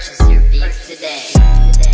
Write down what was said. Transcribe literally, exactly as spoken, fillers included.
purchase your beats today.